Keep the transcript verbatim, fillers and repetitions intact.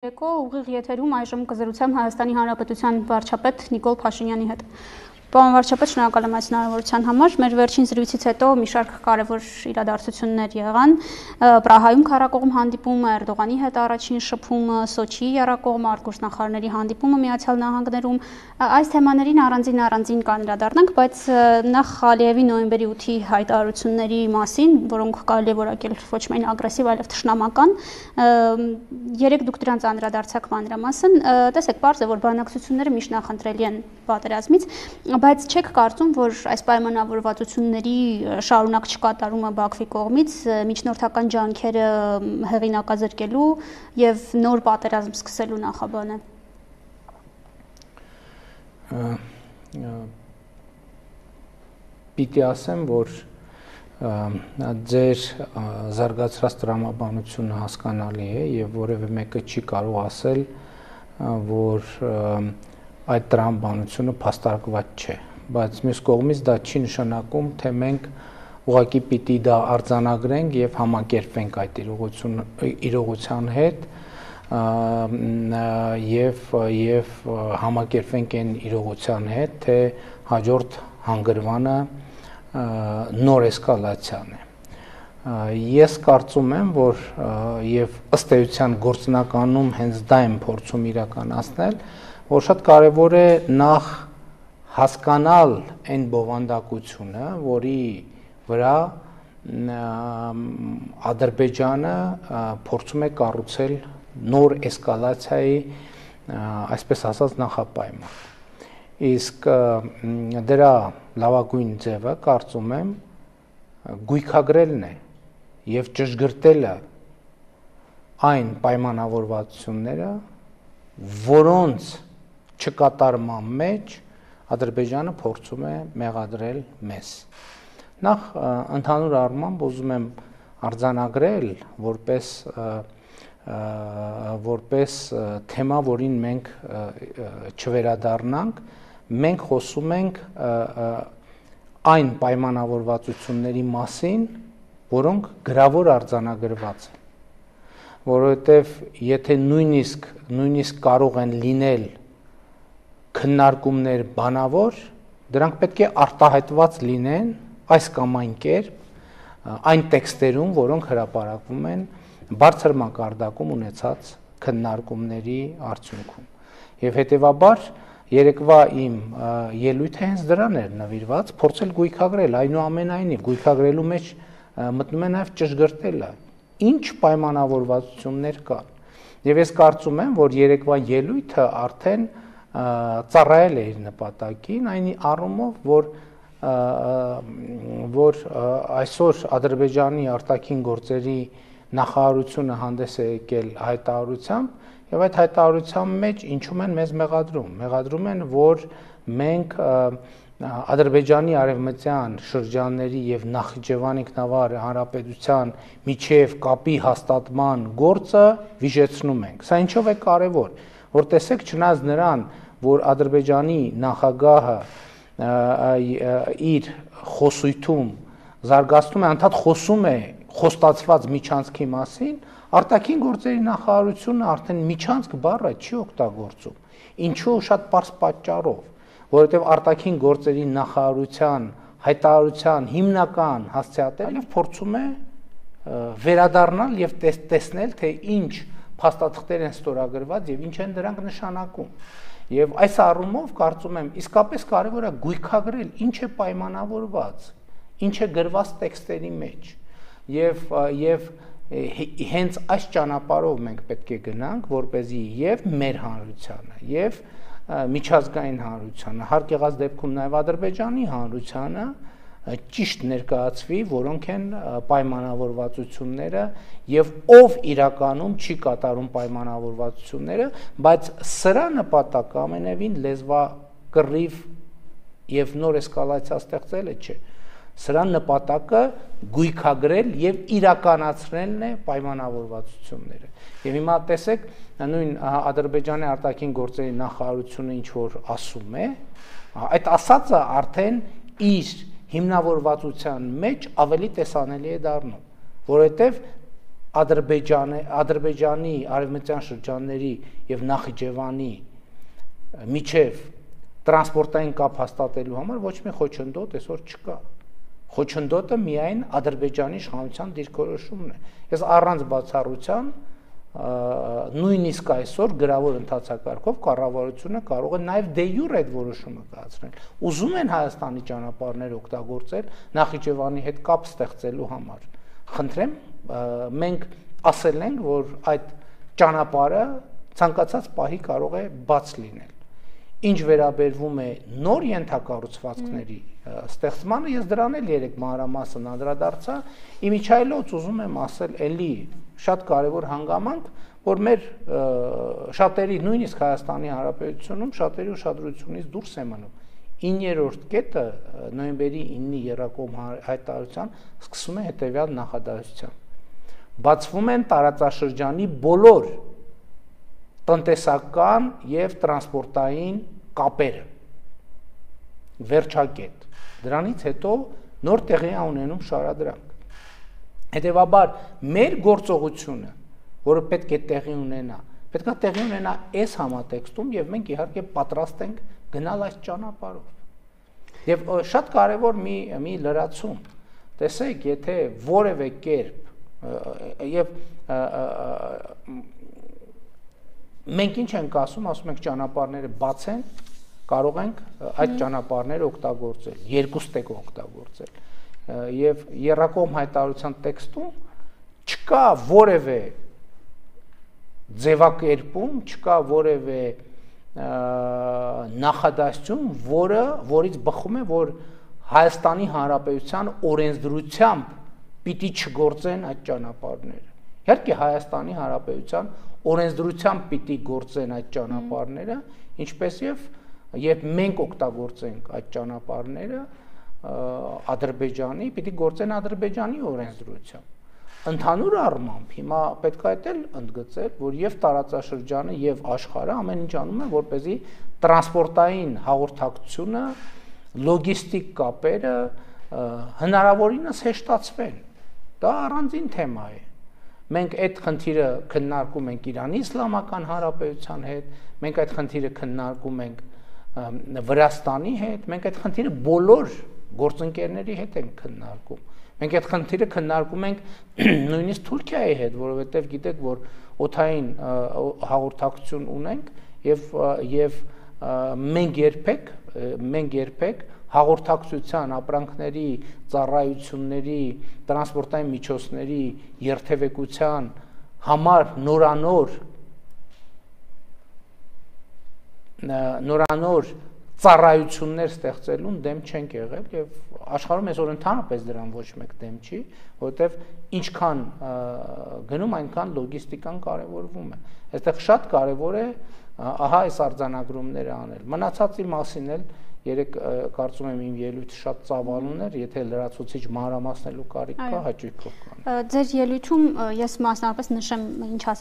Եկո ուղիղ եթերում այժմ կզրուցեմ Հայաստանի Հանրապետության վարչապետ Նիկոլ Փաշինյանի հետ։ Պարոն վարչապետ, շնորհակալ եմ այս հնարավորության համար։ Մեր վերջին զրույցից հետո մի շարք կարևոր իրադարձություններ եղան։ Պրահայում քառակողմ հանդիպումը, Էրդողանի հետ առաջին շփումը, Սոչիի եռակողմ արտգործնախարարների հանդիպումը Միացյալ Նահանգներում, այս թեմաներին առանձին-առանձին կանդրադառնանք, բայց նախ Ալիևի նոյեմբերի ութի հայտարարությունների մասին, որոնք կարելի է որակել ոչ միայն ագրեսիվ, այլև թշնամական, երեք դուք դրանց անդրադարձակ մանրամասն, տեսեք, պարզ է, որ բանակցությունները միշտ նախընտրելի են պատերազմից, բայց չեք կարծում, որ այս պայմանավորվածությունների շարունակ չկատարումը Բաքվի կողմից միջնորդական ջանքերը հեղինակազրկելու եւ նոր պատերազմ սկսելու նախաբան է։ Պիտի ասեմ, որ ձեր զարգացրած տրամաբանությունը հասկանալի է եւ որևէ մեկը չի կարող ասել, որ այդ տրամաբանությունը փաստարկված չէ, բայց մյուս կողմից դա չի նշանակում, թե մենք ուղղակի պիտի դա արձանագրենք եւ համակերպենք այդ իրողության հետ եւ եւ համակերպենք այն իրողության հետ, թե հաջորդ հանգրվանը նոր էսկալացիան է։ Ես կարծում եմ, որ եւ ըստ էության գործնականում հենց դա եմ փորձում իրականացնել, որ շատ կարեւոր է նախ հասկանալ այն բովանդակությունը, որի վրա Ադրբեջանը փորձում է կառուցել նոր էսկալացիայի, այսպես ասած, նախապայման։ Իսկ դրա լավագույն ձևը, կարծում եմ, գույքագրելն է եւ ճշգրտելը այն պայմանավորվածությունները, որոնց չկատարման մեջ Ադրբեջանը փորձում է մեղադրել մեզ։ Նախ ընդհանուր առմամբ ուզում եմ արձանագրել, որպես որպես թեմա, որին մենք չվերադառնանք, մենք խոսում ենք այն պայմանավորվածությունների մասին, որոնք գրավոր արձանագրված են, որովհետև եթե նույնիսկ նույնիսկ կարող են լինել քննարկումներ բանավոր, դրանք պետք է արտահայտված լինեն այս կամ այն կերպ այն տեքստերում, որոնք հրապարակվում են բարձր մակարդակում ունեցած քննարկումների արդյունքում։ Եվ հետևաբար երեկվա իմ ելույթը հենց դրան էր նվիրված, փորձել գույքագրել, այնուամենայնիվ գույքագրելու մեջ մտնում է նաև ճշգրտելը, ինչ պայմանավորվածություններ կան։ Եվ ես կարծում եմ, որ երեկվա ելույթը արդեն ծառայել է իր նպատակին, այն առումով, որ որ այսօր Ադրբեջանի արտաքին գործերի նախարարությունը հանդես է եկել հայտարարությամբ եւ այդ հայտարարության մեջ ինչու են մեզ մեղադրում։ Մեղադրում են, որ մենք Ադրբեջանի արևմտյան շրջանների եւ Նախիջևանի Քնավար հանրապետության միջև կապի հաստատման գործը վիճեցնում ենք։ Սա ինչով է կարեւոր, որ տեսեք, չնայած նրան, որ Ադրբեջանի նախագահը իր խոսույթում զարգացնում է, անդադ խոսում է խոստացված միջանցքի մասին, արտաքին գործերի նախարարությունը արդեն միջանցք բառը չի օգտագործում, ինչու շատ պարզ պատճառով, որովհետև արտաքին գործերի նախարարության հայտարարության հիմնական հասցեատերն փորձում է վերադառնալ եւ տեսնել, թե ինչ փաստաթղթեր են ստորագրված եւ ինչ են դրանք նշանակում։ Եվ այս առումով կարծում եմ, իսկապես կարեւոր է գույքագրել, ինչ է պայմանավորված, ինչ է գրված տեքստերի մեջ։ Եվ եւ հենց այս ճանապարհով մենք պետք է գնանք, որպեսզի եւ մեր հանրությանը, եւ միջազգային հանրությանը, հարկ եղած դեպքում նաեւ Ադրբեջանի հանրությանը ճիշտ ներկայացվի, որոնք են պայմանավորվածությունները եւ ով իրականում չի կատարում պայմանավորվածությունները, բայց սրա նպատակը ամենևին լեզվակռիվ եւ նոր էսկալացիա ստեղծելը չէ։ Սրա նպատակը գույքագրել եւ իրականացնելն է պայմանավորվածությունները։ Եվ հիմա տեսեք, նույն Ադրբեջանի արտաքին գործերի նախարարությունը ինչ որ ասում է, այդ ասածը արդեն իր հիմնավորվածության մեջ ավելի տեսանելի է դառնում, որովհետեւ Ադրբեջանի, արևմտյան շրջանների և Նախիջևանի միջև տրանսպորտային կապ հաստատելու համար ոչ մի խոչընդոտ այսօր չկա։ Խոչընդոտը միայն Ադրբեջանի իշխանության դիրքորոշումն է։ Ես առանց բացառության նույնիսկ այսօր գրավոր ընթացակարգով կառավարությունը կարող է նաև դե յուրե այդ որոշումը կայացնել։ Ուզում են Հայաստանի ճանապարհներ օգտագործել Նախիջևանի հետ կապ ստեղծելու համար։ Խնդրեմ, մենք ասել ենք, որ այդ ճանապարհը ցանկացած պահի կարող է բաց լինել։ Ինչ վերաբերվում է նոր ենթակառուցվածքների ստեղծմանը, ես դրան էլ երեք մանրամասն անդրադարձա, իմիջիայլոց ուզում եմ ասել էլի շատ կարևոր հանգամանք, որ մեր շատերի նույնիսկ Հայաստանի Հանրապետությունում շատերի ուշադրությունից դուրս է մնում։ Իններորդ կետը նոյեմբերի ինը երակոմ հայտարարության սկսվում է հետևյալ նախադասությամբ. Բացվում են տարածաշրջանի բոլոր տնտեսական և տրանսպորտային կապերը, վերջակետ, դրանից հետո նոր տեղի ունենում շարադրանք։ Հետևաբար մեր գործողությունը, որը պետք է տեղի ունենա, պետք է տեղի ունենա այս համատեքստում և մենք իհարկե պատրաստ ենք գնալ այս ճանապարհով։ Եվ շատ կարևոր մի, մի լրացում, տեսեք, եթե որևէ կերպ և մենք ինչ ենք ասում, ասում ենք ճանապարհները բաց են, կարող ենք այդ ճանապարհները օգտագործել, երկուստեք օգտագործել։ Եվ երրակողմ հայտարարության տեքստում չկա որևէ ձևակերպում, չկա որևէ նախադասություն, որը որից բխում է, որ Հայաստանի Հանրապետության օրենսդրությամբ պիտի չգործեն այդ ճանապարհները։ Իհարկե Հայաստանի Հանրապետության օրենսդրությամբ պիտի գործեն այդ ճանապարհները, ինչպես եւ երբ մենք օգտագործենք այդ ճանապարհները Ադրբեջանի, պիտի գործեն Ադրբեջանի օրենսդրությամբ։ Ընդհանուր առմամբ հիմա պետք է էլ ընդգծել, որ եւ տարածաշրջանը եւ աշխարհը ամեն ինչ անում է, որպեսզի տրանսպորտային հաղորդակցությունը, լոգիստիկ կապերը հնարավորինս հեշտացվեն։ Դա առանձին թեմա է։ Մենք այդ խնդիրը քննարկում ենք Իրանի Իսլամական Հանրապետության հետ, մենք այդ խնդիրը քննարկում ենք Վրաստանի հետ, մենք այդ խնդիրը բոլոր գործընկերների հետ ենք քննարկում։ Մենք այդ խնդիրը քննարկում ենք նույնիսկ Թուրքիայի հետ, որովհետև գիտեք, որ օթային հաղորդակցություն ունենք եւ եւ մենք երբեք մենք երբեք հաղորդակցության, ապրանքների, ծառայությունների, տրանսպորտային միջոցների, երթևեկության համար նորանոր նորանոր ծառայություններ ստեղծելուն դեմ չենք եղել եւ աշխարհում այսօր ընդհանրապես դրան ոչ մեկ դեմ չի, որովհետեւ ինչքան գնում, այնքան լոգիստիկան կարեւորվում է։ Այստեղ շատ կարեւոր է ահա այս արձանագրումները անել։ Մնացածի մասին էլ երեք կարծում եմ իմ ելույթը շատ ծավալուն էր, եթե լրացուցիչ մանրամասնելու կարիք կա, հաճույքով կանեմ։ Ձեր ելույթում ես մասնավորապես նշեմ ինչ ասել